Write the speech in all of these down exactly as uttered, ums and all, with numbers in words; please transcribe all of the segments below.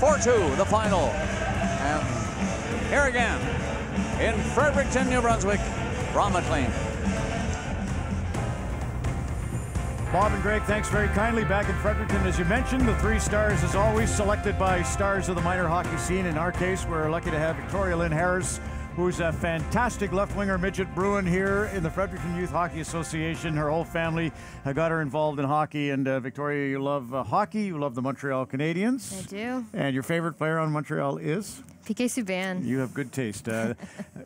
four two the final. And here again in Fredericton, New Brunswick, Ron MacLean. Bob and Greg, thanks very kindly. Back in Fredericton, as you mentioned, the Three Stars is always selected by stars of the minor hockey scene. In our case, we're lucky to have Victoria Lynn Harris, who's a fantastic left-winger midget Bruin here in the Fredericton Youth Hockey Association. Her whole family uh, got her involved in hockey. And, uh, Victoria, you love uh, hockey. You love the Montreal Canadiens. I do. And your favorite player on Montreal is? P K. Subban. You have good taste. Uh,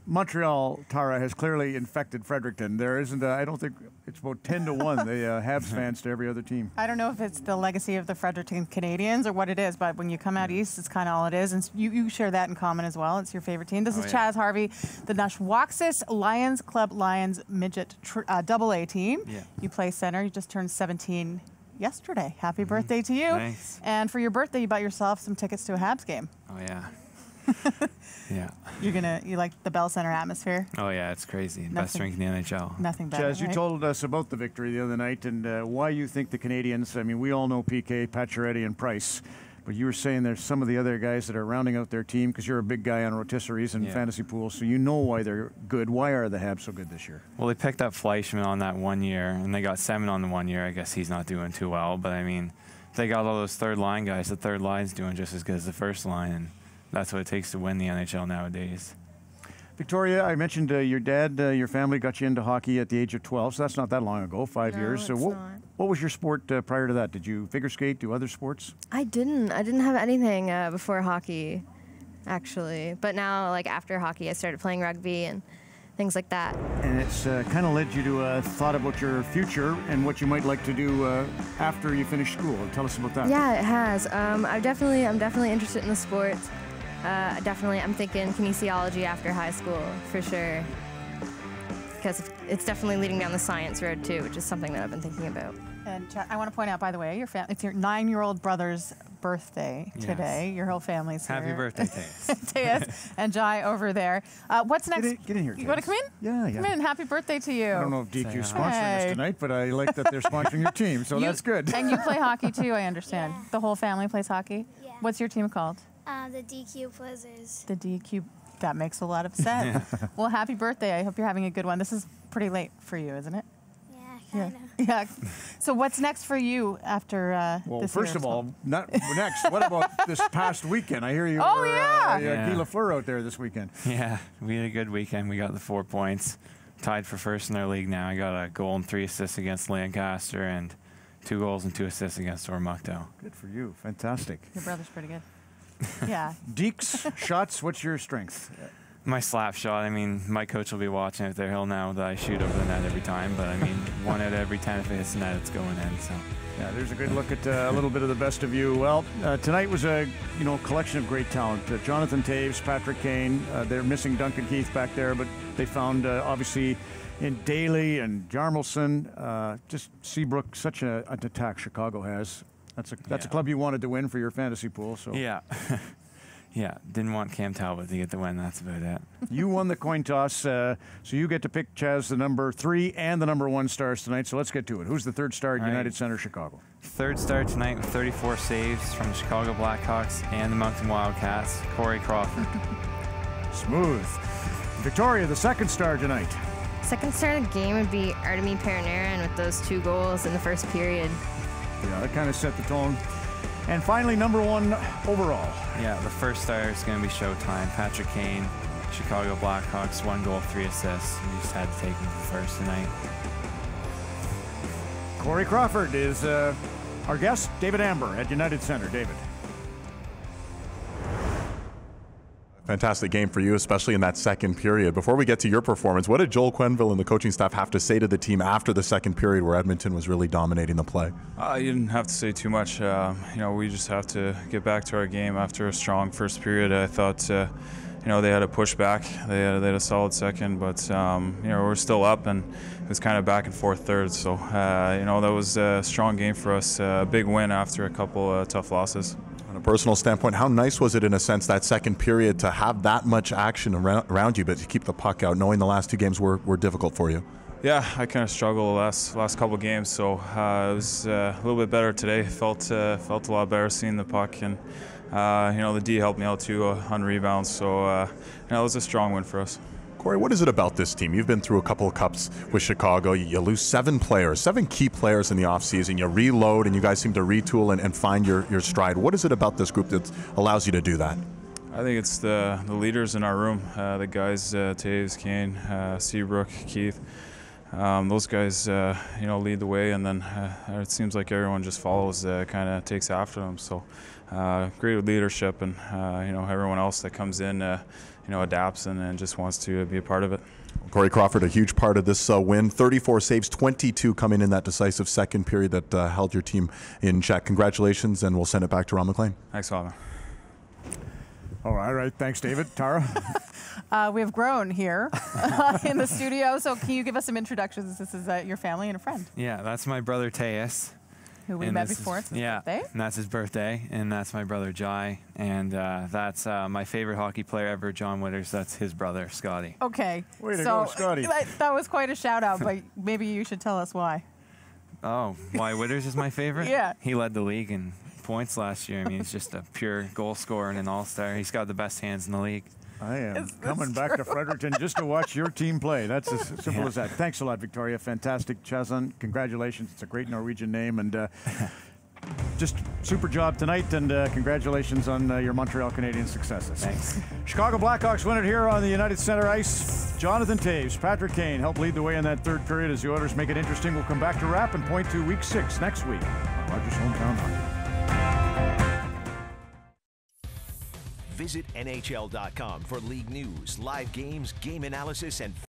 Montreal, Tara, has clearly infected Fredericton. There isn't, a, I don't think, it's about ten to one, the uh, Habs fans to every other team. I don't know if it's the legacy of the Fredericton Canadians or what it is, but when you come out east, it's kind of all it is. And you, you share that in common as well. It's your favorite team. This oh, is yeah. Chaz Harvey, the Nashwaksis Lions Club Lions midget double uh, A team. Yeah. You play center. You just turned seventeen yesterday. Happy mm-hmm. birthday to you. Thanks. And for your birthday, you bought yourself some tickets to a Habs game. Oh, yeah. Yeah, you're gonna you like the Bell Centre atmosphere. Oh yeah, it's crazy. Nothing, best rink in the N H L. Nothing better. Chaz, you right? told us about the victory the other night and uh, why you think the Canadians. I mean, we all know P K, Pacioretty, and Price, but you were saying there's some of the other guys that are rounding out their team because you're a big guy on rotisseries and yeah. fantasy pools, so you know why they're good. Why are the Habs so good this year? Well, they picked up Fleischman on that one year, and they got Semin on the one year. I guess he's not doing too well, but I mean, they got all those third line guys. The third line's doing just as good as the first line. And that's what it takes to win the N H L nowadays. Victoria, I mentioned uh, your dad, uh, your family got you into hockey at the age of twelve, so that's not that long ago, five no, years. So what, what was your sport uh, prior to that? Did you figure skate, do other sports? I didn't. I didn't have anything uh, before hockey, actually. But now, like after hockey, I started playing rugby and things like that. And it's uh, kind of led you to a thought about your future and what you might like to do uh, after you finish school. Tell us about that. Yeah, it has. Um, I definitely, I'm definitely interested in the sports. Uh, definitely, I'm thinking kinesiology after high school, for sure, because it's definitely leading down the science road, too, which is something that I've been thinking about. And I want to point out, by the way, your fam it's your nine-year-old brother's birthday today. Yes. Your whole family's Happy here. Happy birthday, Tejas. Tejas and Jai over there. Uh, what's next? Get in, get in here, you want to come in? Yeah, yeah. Come in. Happy birthday to you. I don't know if D Q is sponsoring hey. us tonight, but I like that they're sponsoring your team, so you, that's good. And you play hockey, too, I understand. Yeah. The whole family plays hockey? Yeah. What's your team called? Uh, the D Q buzzers. The D Q, that makes a lot of sense. Yeah. Well, happy birthday. I hope you're having a good one. This is pretty late for you, isn't it? Yeah, kind of. Yeah. Yeah. So what's next for you after uh, well, this Well, first year of all, not next. What about this past weekend? I hear you oh, were yeah. Uh, yeah. Guy Lafleur out there this weekend. Yeah, we had a good weekend. We got the four points. Tied for first in their league now. I got a goal and three assists against Lancaster and two goals and two assists against Ormocto. Good for you. Fantastic. Your brother's pretty good. Yeah. Deeks, shots, what's your strength? My slap shot. I mean, my coach will be watching it there. He'll know that I shoot over the net every time, but I mean, one out of every ten, if it hits the net, it's going in. So. Yeah, there's a good look at uh, a little bit of the best of you. Well, uh, tonight was a you know collection of great talent. Uh, Jonathan Toews, Patrick Kane, uh, they're missing Duncan Keith back there, but they found, uh, obviously, in Daly and Jarmelson, uh, just Seabrook, such a, an attack Chicago has. That's a that's yeah. a club you wanted to win for your fantasy pool, so yeah, yeah. Didn't want Cam Talbot to get the win. That's about it. You won the coin toss, uh, so you get to pick Chaz the number three and the number one stars tonight. So let's get to it. Who's the third star at All United right. Center, Chicago? Third star tonight with thirty-four saves from the Chicago Blackhawks and the Moncton Wildcats, Corey Crawford. Smooth. Victoria, the second star tonight. Second star of the game would be Artemi Panarin with those two goals in the first period. Yeah, that kind of set the tone. And finally, number one overall. Yeah, the first star is going to be Showtime. Patrick Kane, Chicago Blackhawks, one goal, three assists. We just had to take him for first tonight. Corey Crawford is uh, our guest, David Amber at United Center. David. Fantastic game for you, especially in that second period. Before we get to your performance, what did Joel Quenneville and the coaching staff have to say to the team after the second period where Edmonton was really dominating the play? Uh, you didn't have to say too much. Uh, you know, we just have to get back to our game after a strong first period. I thought, uh, you know, they had a pushback. They had, they had a solid second, but, um, you know, we're still up, and it was kind of back and forth third. So, uh, you know, that was a strong game for us. A big win after a couple uh, tough losses. On a personal standpoint, how nice was it in a sense that second period to have that much action around you, but to keep the puck out, knowing the last two games were, were difficult for you? Yeah, I kind of struggled the last last couple of games, so uh, it was uh, a little bit better today. Felt uh, felt a lot better seeing the puck, and uh, you know, the D helped me out too uh, on rebounds. So uh, you know, it was a strong win for us. Corey, what is it about this team? You've been through a couple of cups with Chicago. You lose seven players, seven key players in the offseason. You reload, and you guys seem to retool and, and find your, your stride. What is it about this group that allows you to do that? I think it's the, the leaders in our room, uh, the guys, uh, Tejas, Kane, uh, Seabrook, Keith. Um, those guys, uh, you know, lead the way, and then uh, it seems like everyone just follows, uh, kind of takes after them. So, uh, great leadership, and uh, you know, everyone else that comes in, uh, you know, adapts and, and just wants to be a part of it. Corey Crawford, a huge part of this uh, win. thirty-four saves, twenty-two coming in that decisive second period that uh, held your team in check. Congratulations, and we'll send it back to Ron MacLean. Thanks, Father. All right, right. Thanks, David. Tara? Uh, we have grown here uh, in the studio, so can you give us some introductions? This is uh, your family and a friend. Yeah, that's my brother Tejas, who we and met before. Is, yeah, birthday. And that's his birthday, and that's my brother Jai, and uh, that's uh, my favorite hockey player ever, John Witters. That's his brother Scotty. Okay, way to so, go, Scotty. That, that was quite a shout out, but maybe you should tell us why. Oh, why Witters is my favorite? Yeah, he led the league in points last year. I mean, he's just a pure goal scorer and an all-star. He's got the best hands in the league. I am it's, coming it's back true. to Fredericton just to watch your team play. That's as simple yeah. as that. Thanks a lot, Victoria. Fantastic. Chazan, congratulations. It's a great Norwegian name. And uh, just super job tonight. And uh, congratulations on uh, your Montreal Canadiens successes. Thanks. Chicago Blackhawks win it here on the United Center ice. Jonathan Toews, Patrick Kane helped lead the way in that third period as the Oilers make it interesting. We'll come back to wrap and point to week six next week on Rogers Hometown Hockey. Visit N H L dot com for league news, live games, game analysis, and